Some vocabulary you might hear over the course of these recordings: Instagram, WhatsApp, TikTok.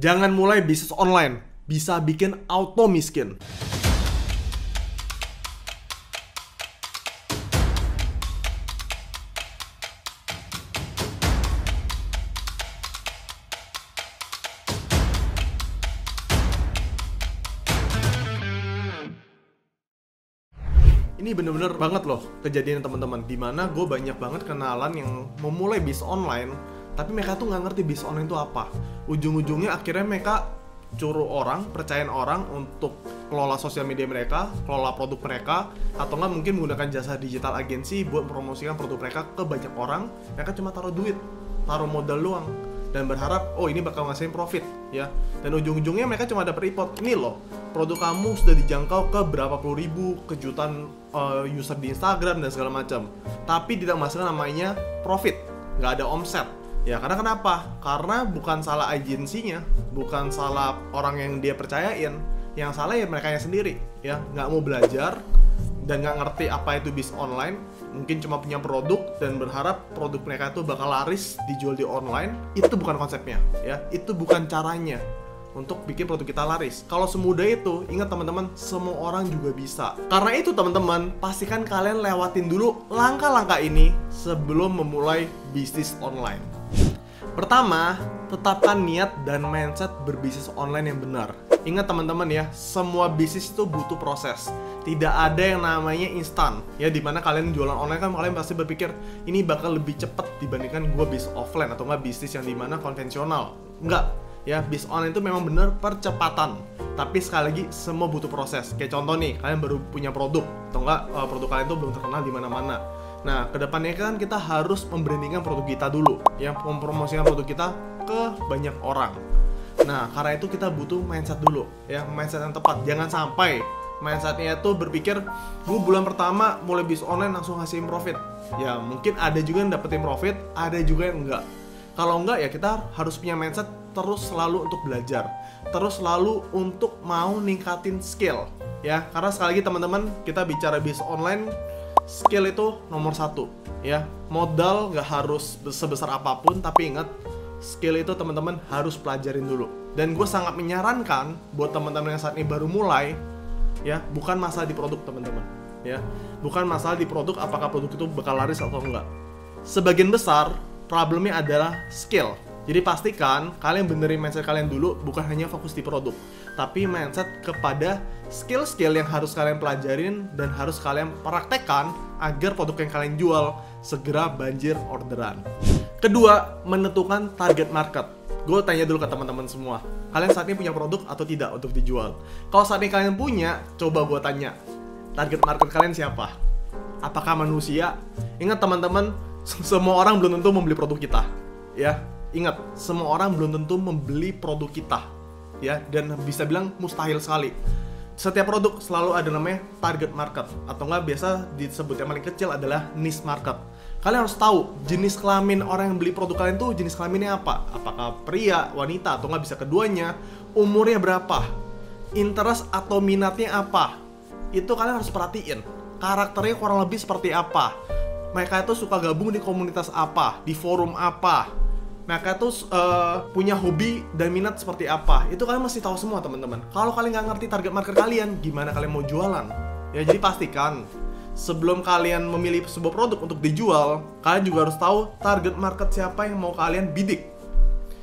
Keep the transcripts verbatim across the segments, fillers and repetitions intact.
Jangan mulai bisnis online, bisa bikin auto miskin. Ini bener-bener banget loh kejadian teman-teman, dimana gue banyak banget kenalan yang memulai bisnis online, tapi mereka tuh nggak ngerti bisnis online itu apa. Ujung-ujungnya akhirnya mereka curu orang, percayain orang untuk kelola sosial media mereka, kelola produk mereka, atau nggak mungkin menggunakan jasa digital agency buat promosikan produk mereka ke banyak orang. Mereka cuma taruh duit, taruh modal luang, dan berharap, oh ini bakal ngasihin profit ya. Dan ujung-ujungnya mereka cuma dapat report, ini loh produk kamu sudah dijangkau ke berapa puluh ribu, ke jutaan uh, user di Instagram dan segala macam, tapi tidak menghasilkan namanya profit, nggak ada omset ya. Karena kenapa? Karena bukan salah agensinya, bukan salah orang yang dia percayain, yang salah ya mereka sendiri ya, nggak mau belajar dan nggak ngerti apa itu bisnis online. Mungkin cuma punya produk dan berharap produk mereka itu bakal laris dijual di online. Itu bukan konsepnya ya, itu bukan caranya untuk bikin produk kita laris. Kalau semudah itu, ingat teman-teman, semua orang juga bisa. Karena itu teman-teman, pastikan kalian lewatin dulu langkah-langkah ini sebelum memulai bisnis online. Pertama, tetapkan niat dan mindset berbisnis online yang benar. Ingat teman-teman ya, semua bisnis itu butuh proses. Tidak ada yang namanya instan ya, dimana kalian jualan online kan kalian pasti berpikir ini bakal lebih cepat dibandingkan gue bisnis offline atau nggak bisnis yang dimana konvensional. Enggak ya, bisnis online itu memang bener percepatan, tapi sekali lagi semua butuh proses. Kayak contoh nih, kalian baru punya produk atau enggak produk kalian itu belum terkenal di mana-mana. Nah, kedepannya kan kita harus membrandingkan produk kita dulu ya, mempromosikan produk kita ke banyak orang. Nah, karena itu kita butuh mindset dulu ya, mindset yang tepat. Jangan sampai mindsetnya itu berpikir gue bulan pertama mulai bisnis online langsung ngasihin profit. Ya mungkin ada juga yang dapetin profit, ada juga yang enggak. Kalau enggak ya kita harus punya mindset terus selalu untuk belajar, terus selalu untuk mau ningkatin skill ya. Karena sekali lagi teman-teman, kita bicara bisnis online, skill itu nomor satu ya. Modal nggak harus sebesar apapun, tapi ingat skill itu teman-teman harus pelajarin dulu. Dan gue sangat menyarankan buat teman-teman yang saat ini baru mulai ya, bukan masalah di produk teman-teman ya, bukan masalah di produk apakah produk itu bakal laris atau enggak. Sebagian besar problemnya adalah skill. Jadi pastikan kalian benerin mindset kalian dulu, bukan hanya fokus di produk, tapi mindset kepada skill-skill yang harus kalian pelajarin dan harus kalian praktekkan agar produk yang kalian jual segera banjir orderan. Kedua, menentukan target market. Gue tanya dulu ke teman-teman semua, kalian saat ini punya produk atau tidak untuk dijual? Kalau saat ini kalian punya, coba gue tanya, target market kalian siapa? Apakah manusia? Ingat teman-teman, semua orang belum tentu membeli produk kita ya. Ingat, semua orang belum tentu membeli produk kita ya, dan bisa bilang mustahil sekali. Setiap produk selalu ada namanya target market, atau nggak biasa disebut yang paling kecil adalah niche market. Kalian harus tahu jenis kelamin orang yang beli produk kalian tuh jenis kelaminnya apa. Apakah pria, wanita, atau nggak bisa keduanya. Umurnya berapa, interest atau minatnya apa. Itu kalian harus perhatiin. Karakternya kurang lebih seperti apa, mereka itu suka gabung di komunitas apa, di forum apa, mereka tuh uh, punya hobi dan minat seperti apa. Itu kalian mesti tahu semua teman-teman. Kalau kalian nggak ngerti target market kalian, gimana kalian mau jualan? Ya jadi pastikan sebelum kalian memilih sebuah produk untuk dijual, kalian juga harus tahu target market siapa yang mau kalian bidik.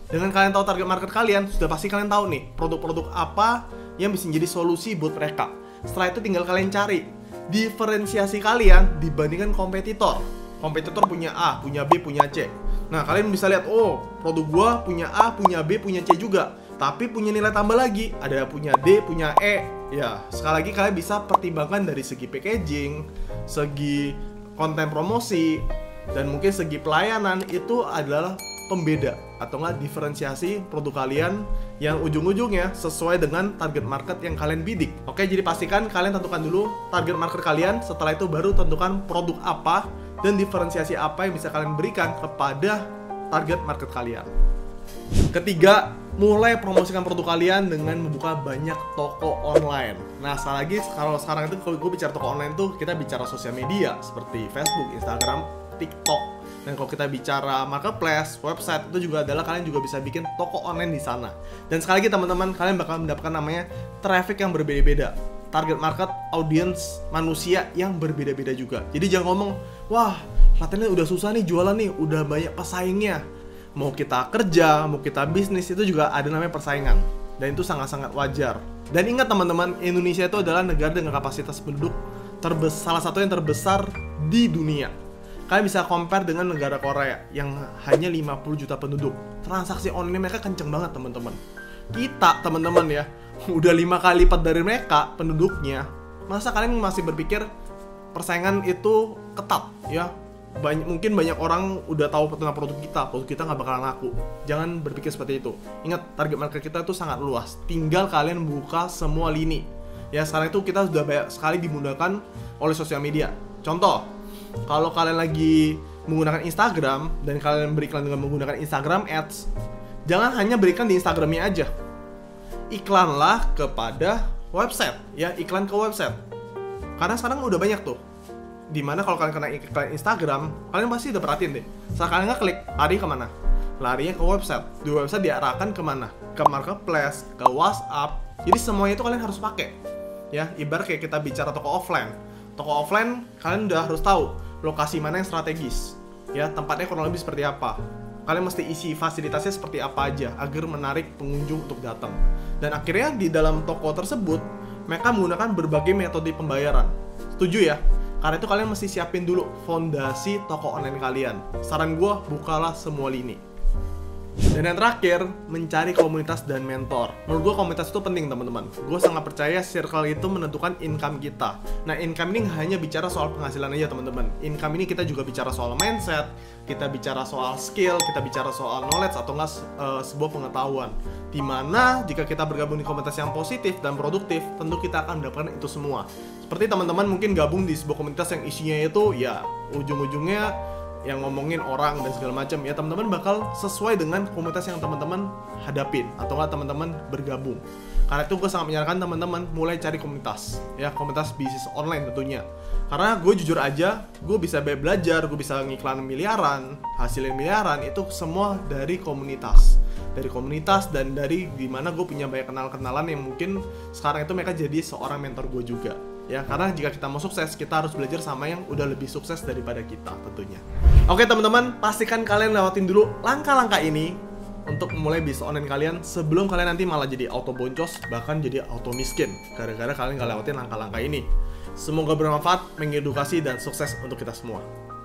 Dengan kalian tahu target market kalian, sudah pasti kalian tahu nih produk-produk apa yang bisa jadi solusi buat mereka. Setelah itu tinggal kalian cari diferensiasi kalian dibandingkan kompetitor. Kompetitor punya A, punya B, punya C. Nah, kalian bisa lihat, oh, produk gua punya A, punya B, punya C juga, tapi punya nilai tambah lagi, ada punya D, punya E. Ya, sekali lagi kalian bisa pertimbangkan dari segi packaging, segi konten promosi, dan mungkin segi pelayanan. Itu adalah pembeda atau nggak diferensiasi produk kalian yang ujung-ujungnya sesuai dengan target market yang kalian bidik. Oke, jadi pastikan kalian tentukan dulu target market kalian, setelah itu baru tentukan produk apa dan diferensiasi apa yang bisa kalian berikan kepada target market kalian. Ketiga, mulai promosikan produk kalian dengan membuka banyak toko online. Nah, sekali lagi, kalau sekarang itu kalau gue bicara toko online tuh, kita bicara sosial media seperti Facebook, Instagram, TikTok, Dan kalau kita bicara marketplace, website, itu juga adalah kalian juga bisa bikin toko online di sana. Dan sekali lagi teman-teman, kalian bakal mendapatkan namanya traffic yang berbeda-beda, target market, audience, manusia yang berbeda-beda juga. Jadi jangan ngomong, wah latihannya udah susah nih jualan nih, udah banyak pesaingnya. Mau kita kerja, mau kita bisnis, itu juga ada namanya persaingan. Dan itu sangat-sangat wajar. Dan ingat teman-teman, Indonesia itu adalah negara dengan kapasitas penduduk terbesar, salah satu yang terbesar di dunia. Kalian bisa compare dengan negara Korea yang hanya lima puluh juta penduduk. Transaksi online mereka kenceng banget teman-teman. Kita teman-teman ya, udah lima kali lipat dari mereka penduduknya. Masa kalian masih berpikir persaingan itu ketat ya? Banyak, mungkin banyak orang udah tahu tentang produk kita, produk kita nggak bakalan laku. Jangan berpikir seperti itu. Ingat, target market kita itu sangat luas. Tinggal kalian buka semua lini. Ya sekarang itu kita sudah banyak sekali dimudahkan oleh sosial media. Contoh, kalau kalian lagi menggunakan Instagram dan kalian beriklan dengan menggunakan Instagram Ads, jangan hanya berikan di Instagramnya aja. Iklanlah kepada website, ya iklan ke website. Karena sekarang udah banyak tuh. Dimana kalau kalian kena iklan Instagram, kalian pasti udah perhatiin deh. Setelah kalian ngeklik, lari kemana? Larinya ke website. Di website diarahkan kemana? Ke marketplace, ke WhatsApp. Jadi semuanya itu kalian harus pakai. Ya, ibarat kayak kita bicara toko offline. Toko offline, kalian udah harus tahu lokasi mana yang strategis, ya tempatnya kurang lebih seperti apa. Kalian mesti isi fasilitasnya seperti apa aja agar menarik pengunjung untuk datang. Dan akhirnya di dalam toko tersebut, mereka menggunakan berbagai metode pembayaran. Setuju ya? Karena itu kalian mesti siapin dulu fondasi toko online kalian. Saran gue, bukalah semua lini. Dan yang terakhir, mencari komunitas dan mentor. Menurut gue komunitas itu penting teman-teman. Gue sangat percaya circle itu menentukan income kita. Nah income ini hanya bicara soal penghasilan aja teman-teman. Income ini kita juga bicara soal mindset, kita bicara soal skill, kita bicara soal knowledge atau enggak uh, sebuah pengetahuan. Dimana jika kita bergabung di komunitas yang positif dan produktif, tentu kita akan mendapatkan itu semua. Seperti teman-teman mungkin gabung di sebuah komunitas yang isinya itu ya ujung-ujungnya yang ngomongin orang dan segala macam, ya teman-teman bakal sesuai dengan komunitas yang teman-teman hadapin atau nggak teman-teman bergabung. Karena itu gue sangat menyarankan teman-teman mulai cari komunitas, ya komunitas bisnis online tentunya. Karena gue jujur aja, gue bisa belajar, gue bisa ngiklan miliaran, hasilin miliaran, itu semua dari komunitas, dari komunitas dan dari dimana gue punya banyak kenal-kenalan yang mungkin sekarang itu mereka jadi seorang mentor gue juga. Ya, karena jika kita mau sukses, kita harus belajar sama yang udah lebih sukses daripada kita tentunya. Oke teman-teman, pastikan kalian lewatin dulu langkah-langkah ini untuk memulai bisnis online kalian sebelum kalian nanti malah jadi auto boncos, bahkan jadi auto miskin gara-gara kalian gak lewatin langkah-langkah ini. Semoga bermanfaat, mengedukasi, dan sukses untuk kita semua.